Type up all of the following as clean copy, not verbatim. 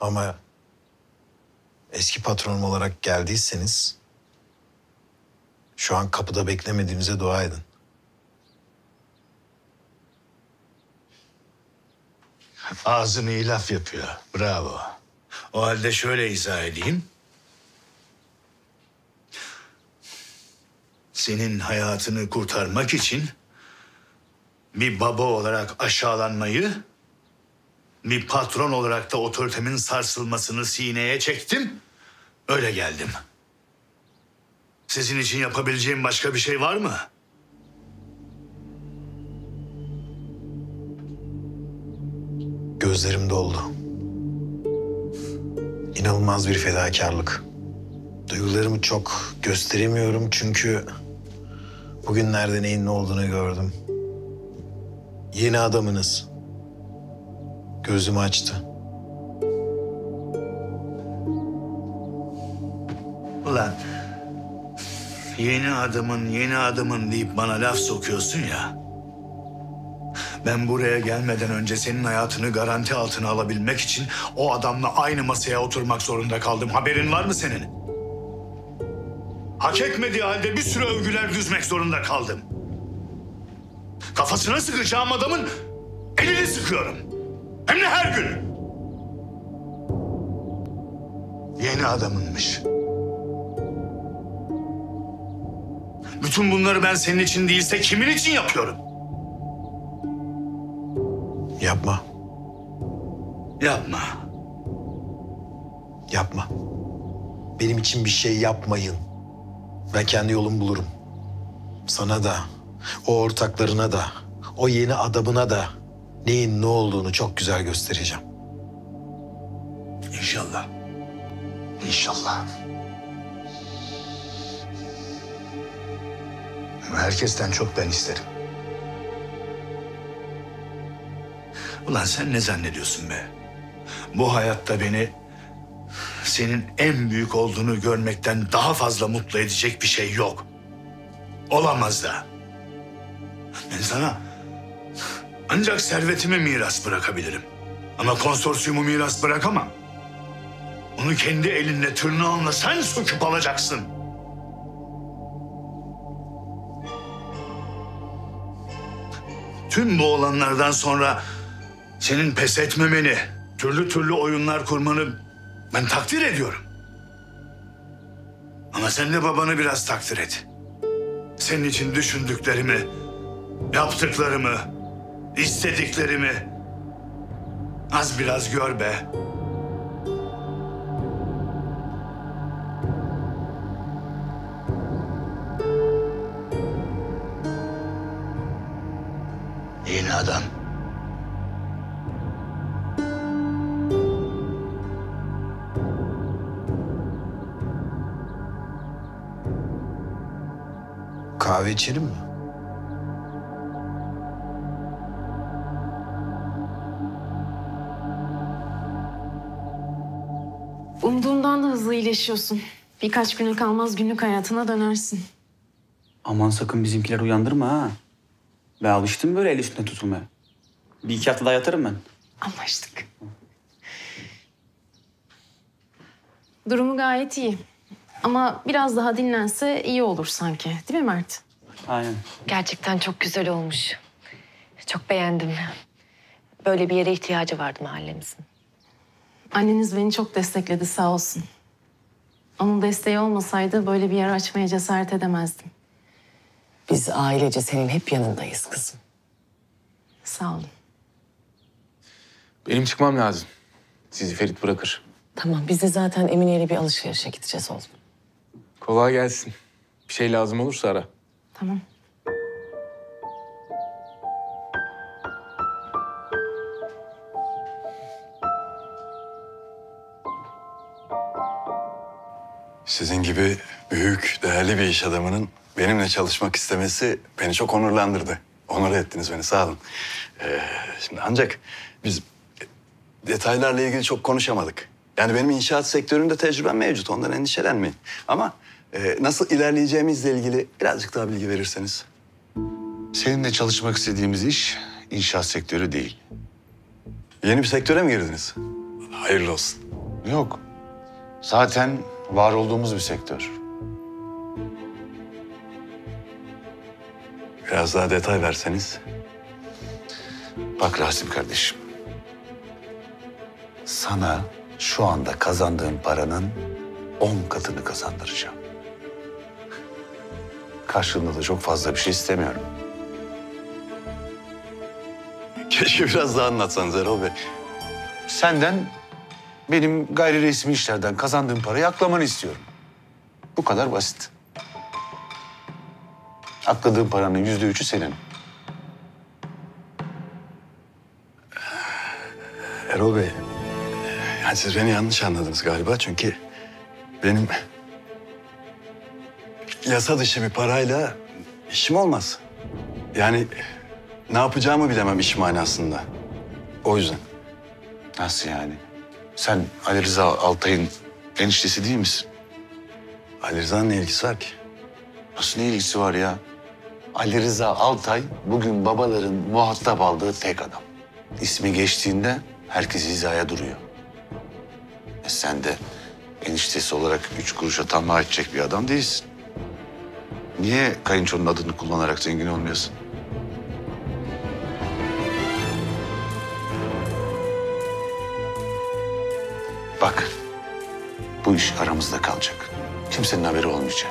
Ama eski patronum olarak geldiyseniz şu an kapıda beklemediğinize dua edin. Ağzını iyi laf yapıyor. Bravo. O halde şöyle izah edeyim. Senin hayatını kurtarmak için bir baba olarak aşağılanmayı, bir patron olarak da otoritemin sarsılmasını sineye çektim. Öyle geldim. Sizin için yapabileceğim başka bir şey var mı? Gözlerim doldu. İnanılmaz bir fedakarlık. Duygularımı çok gösteremiyorum çünkü bugün nerede neyin ne olduğunu gördüm. Yeni adamınız gözümü açtı. Ulan yeni adamın yeni adamın deyip bana laf sokuyorsun ya. Ben buraya gelmeden önce senin hayatını garanti altına alabilmek için o adamla aynı masaya oturmak zorunda kaldım. Haberin var mı senin? Hak etmediği halde bir sürü övgüler düzmek zorunda kaldım. Kafasına sıkacağım adamın elini sıkıyorum. Hem de her gün. Yeni adamınmış. Bütün bunları ben senin için değilse kimin için yapıyorum? Yapma. Yapma. Yapma. Benim için bir şey yapmayın. Ben kendi yolumu bulurum. Sana da, o ortaklarına da, o yeni adamına da neyin ne olduğunu çok güzel göstereceğim. İnşallah. İnşallah. Herkesten çok ben isterim. Ulan sen ne zannediyorsun be? Bu hayatta beni senin en büyük olduğunu görmekten daha fazla mutlu edecek bir şey yok. Olamaz da. Ben sana ancak servetimi miras bırakabilirim. Ama konsorsiyumu miras bırakamam. Onu kendi elinle tırnağınla sen söküp alacaksın. Tüm bu olanlardan sonra senin pes etmemeni, türlü türlü oyunlar kurmanı ben takdir ediyorum. Ama sen de babanı biraz takdir et. Senin için düşündüklerimi, yaptıklarımı, istediklerimi az biraz gör be. Yeni adam. Kahve içelim mi? Umduğundan da hızlı iyileşiyorsun. Birkaç güne kalmaz günlük hayatına dönersin. Aman sakın bizimkiler uyandırma ha. Ben alıştım böyle el üstüne tutulmaya. Bir iki hafta daha yatarım ben. Anlaştık. Durumu gayet iyi. Ama biraz daha dinlense iyi olur sanki. Değil mi Mert? Aynen. Gerçekten çok güzel olmuş. Çok beğendim. Böyle bir yere ihtiyacı vardı mahallemizin. Anneniz beni çok destekledi sağ olsun. Onun desteği olmasaydı böyle bir yer açmaya cesaret edemezdim. Biz ailece senin hep yanındayız kızım. Sağ olun. Benim çıkmam lazım. Sizi Ferit bırakır. Tamam, biz de zaten Emine'yle bir alışverişe gideceğiz oğlum. Kolay gelsin. Bir şey lazım olursa ara. Tamam. Sizin gibi büyük, değerli bir iş adamının benimle çalışmak istemesi beni çok onurlandırdı. Onur ettiniz beni, sağ olun. Şimdi ancak biz detaylarla ilgili çok konuşamadık. Yani benim inşaat sektöründe tecrübem mevcut, ondan endişelenmeyin. Ama nasıl ilerleyeceğimizle ilgili birazcık daha bilgi verirseniz. Seninle çalışmak istediğimiz iş inşaat sektörü değil. Yeni bir sektöre mi girdiniz? Hayırlı olsun. Yok. Zaten var olduğumuz bir sektör. Biraz daha detay verseniz. Bak Rasim kardeşim. Sana şu anda kazandığın paranın 10 katını kazandıracağım. Karşılığında da çok fazla bir şey istemiyorum. Keşke biraz daha anlatsanız Erol Bey. Senden benim gayri resmi işlerden kazandığım parayı aklamanı istiyorum. Bu kadar basit. Akladığın paranın %3'ü senin. Erol Bey, yani siz beni yanlış anladınız galiba. Çünkü benim yasa dışı bir parayla işim olmaz. Yani ne yapacağımı bilemem iş manasında. O yüzden. Nasıl yani? Sen Ali Rıza Altay'ın eniştesi değil misin? Ali Rıza'nın ne ilgisi var ki? Nasıl ne ilgisi var ya? Ali Rıza Altay bugün babaların muhatap aldığı tek adam. İsmi geçtiğinde herkes hizaya duruyor. Sen de eniştesi olarak 3 kuruşa tamah edecek bir adam değilsin. Niye kayınçonun adını kullanarak zengin olmuyorsun? Bak, bu iş aramızda kalacak. Kimsenin haberi olmayacak.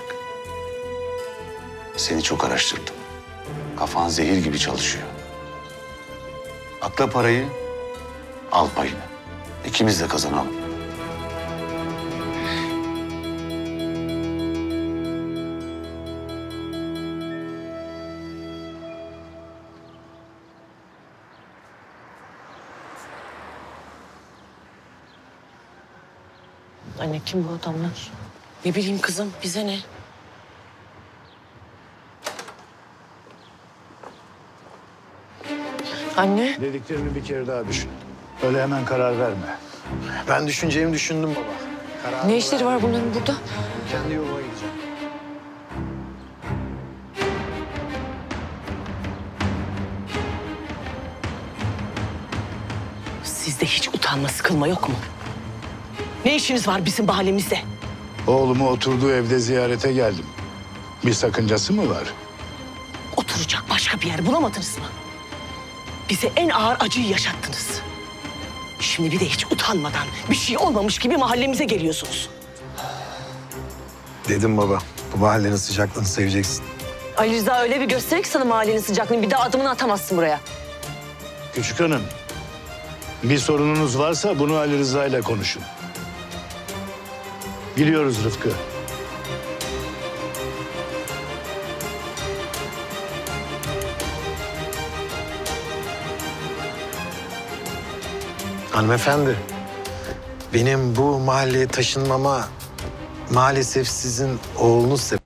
Seni çok araştırdım. Kafan zehir gibi çalışıyor. Atla parayı, al payını. İkimiz de kazanalım. Anne, kim bu adamlar? Ne bileyim kızım, bize ne? Anne. Dediklerini bir kere daha düşün. Öyle hemen karar verme. Ben düşüneceğimi düşündüm baba. Kararı ne işleri var bunların burada? Kendi yoluna gideceğim. Sizde hiç utanma, sıkılma yok mu? Ne işiniz var bizim mahallemizde? Oğlumu oturduğu evde ziyarete geldim. Bir sakıncası mı var? Oturacak başka bir yer bulamadınız mı? Bize en ağır acıyı yaşattınız. Şimdi bir de hiç utanmadan bir şey olmamış gibi mahallemize geliyorsunuz. Dedim baba, bu mahallenin sıcaklığını seveceksin. Ali Rıza öyle bir gösterir ki sana mahallenin sıcaklığını, bir daha adımını atamazsın buraya. Küçük hanım, bir sorununuz varsa bunu Ali Rıza ile konuşun. Biliyoruz Rıfkı. Hanımefendi, benim bu mahalleye taşınmama maalesef sizin oğlunuz sebep.